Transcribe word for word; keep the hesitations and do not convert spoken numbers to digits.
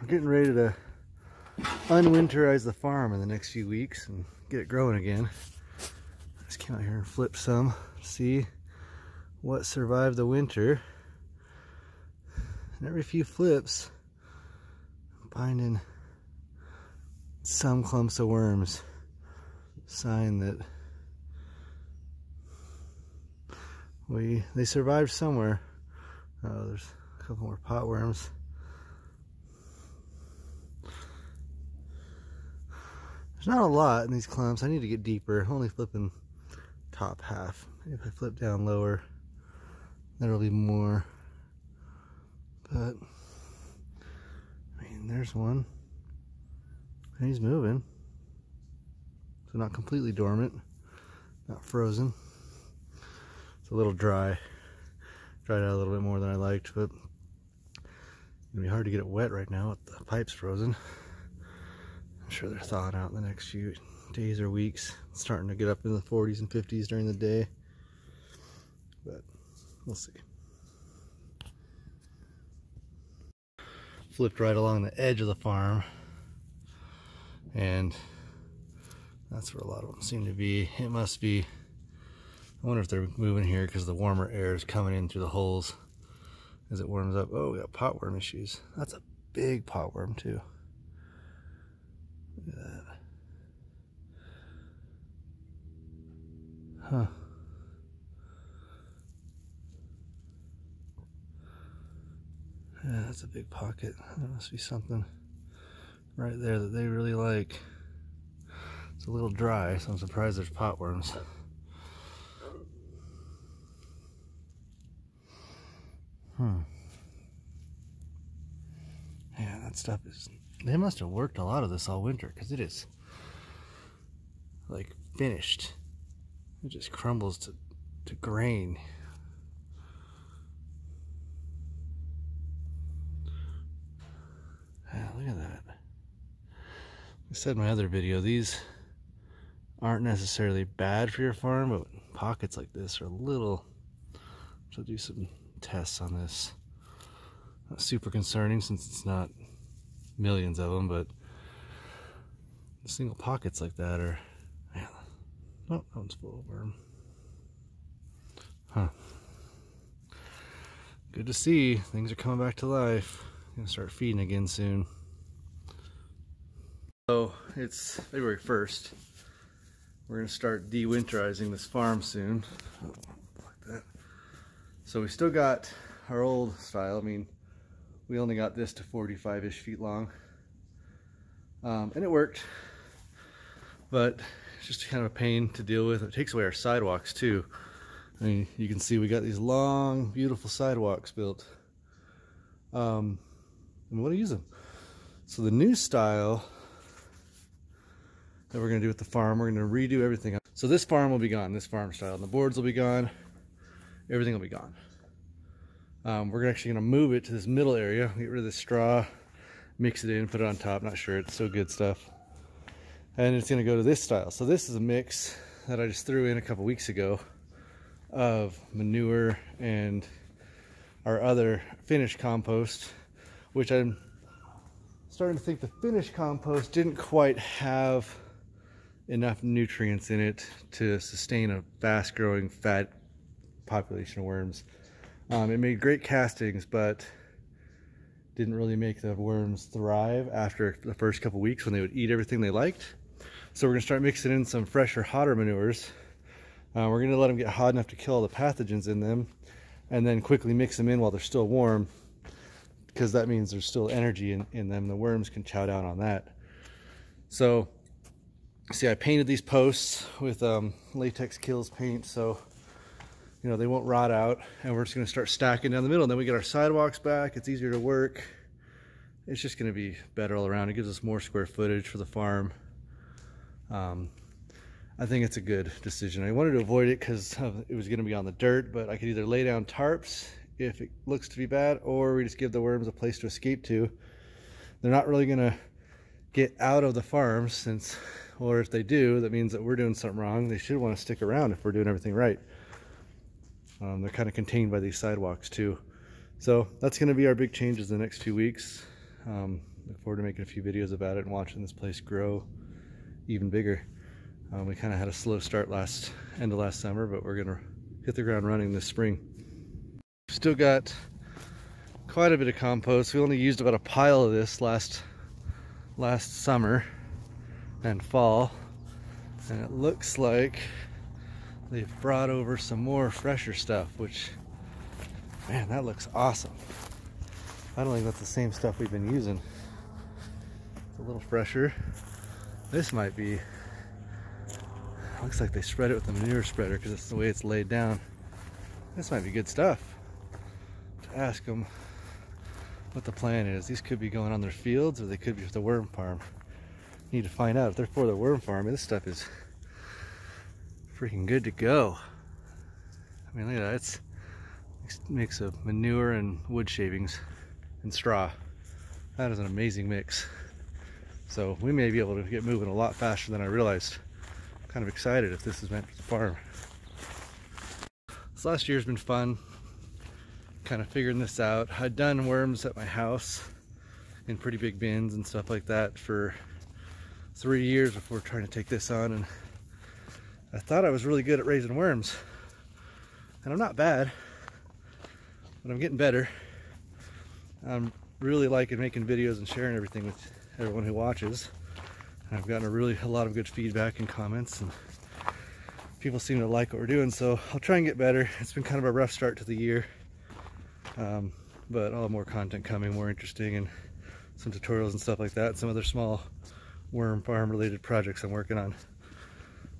we're getting ready to unwinterize the farm in the next few weeks and get it growing again. Just came out here and flipped some, see what survived the winter. And every few flips, I'm finding some clumps of worms. Sign that we they survived somewhere. Oh, there's a couple more potworms. There's not a lot in these clumps. I need to get deeper. I'm only flipping top half. Maybe if I flip down lower, there'll be more. But I mean, there's one. And he's moving. So not completely dormant, not frozen. It's a little dry. Dried out a little bit more than I liked, but it's gonna be hard to get it wet right now with the pipes frozen. I'm sure they're thawing out in the next few days or weeks. It's starting to get up in the forties and fifties during the day, but we'll see. Flipped right along the edge of the farm, and that's where a lot of them seem to be. It must be, I wonder if they're moving here because the warmer air is coming in through the holes as it warms up. Oh, we got potworm issues. That's a big potworm too. Look at that. Huh. Yeah, that's a big pocket. There must be something right there that they really like. It's a little dry, so I'm surprised there's potworms. Hmm. Yeah, that stuff is... They must have worked a lot of this all winter, because it is, like, finished. It just crumbles to, to grain. Yeah, look at that. I said in my other video, these aren't necessarily bad for your farm, but pockets like this are a little... So do some tests on this. Not super concerning since it's not millions of them, but single pockets like that are... Man, oh, that one's full of worm. Huh. Good to see. Things are coming back to life. I'm gonna start feeding again soon. So it's February first. We're gonna start de-winterizing this farm soon. Oh, like that. So we still got our old style. I mean, we only got this to forty-five-ish feet long. Um, and it worked, but it's just kind of a pain to deal with. It takes away our sidewalks too. I mean, you can see we got these long, beautiful sidewalks built. Um, and what do you use them? So the new style that we're gonna do with the farm, we're gonna redo everything. So this farm will be gone, this farm style, and the boards will be gone. Everything will be gone. Um, we're actually gonna move it to this middle area, get rid of the straw, mix it in, put it on top. Not sure, it's so good stuff. And it's gonna go to this style. So this is a mix that I just threw in a couple weeks ago of manure and our other finished compost, which I'm starting to think the finished compost didn't quite have enough nutrients in it to sustain a fast growing fat population of worms. Um, it made great castings, but didn't really make the worms thrive after the first couple weeks when they would eat everything they liked. So we're gonna start mixing in some fresher, hotter manures. Uh, we're gonna let them get hot enough to kill all the pathogens in them and then quickly mix them in while they're still warm, because that means there's still energy in, in them. The worms can chow down on that. So, see, I painted these posts with um, Latex Kills paint, so you know, they won't rot out, and we're just gonna start stacking down the middle, and then we get our sidewalks back. It's easier to work. It's just gonna be better all around. It gives us more square footage for the farm. Um, I think it's a good decision. I wanted to avoid it because it was gonna be on the dirt, but I could either lay down tarps if it looks to be bad, or we just give the worms a place to escape to. They're not really gonna get out of the farm since, or if they do, that means that we're doing something wrong. They should wanna stick around if we're doing everything right. Um, they're kind of contained by these sidewalks too. So that's going to be our big changes in the next few weeks. Um, Look forward to making a few videos about it and watching this place grow even bigger. Um, we kind of had a slow start last end of last summer, but we're gonna hit the ground running this spring. Still got quite a bit of compost. We only used about a pile of this last last summer and fall, and it looks like they've brought over some more fresher stuff, which, man, that looks awesome. I don't think that's the same stuff we've been using. It's a little fresher. This might be, looks like they spread it with the manure spreader because that's the way it's laid down. This might be good stuff. To ask them what the plan is. These could be going on their fields, or they could be with the worm farm. Need to find out if they're for the worm farm. This stuff is freaking good to go. I mean, look at that. It's a mix of manure and wood shavings and straw. That is an amazing mix. So we may be able to get moving a lot faster than I realized. I'm kind of excited if this is meant for the farm. This last year's been fun, kind of figuring this out. I'd done worms at my house in pretty big bins and stuff like that for three years before trying to take this on, and I thought I was really good at raising worms. And I'm not bad, but I'm getting better. I'm really liking making videos and sharing everything with everyone who watches. And I've gotten a really a lot of good feedback and comments, and people seem to like what we're doing, so I'll try and get better. It's been kind of a rough start to the year, um, but I'll have more content coming, more interesting, and some tutorials and stuff like that, some other small worm farm related projects I'm working on.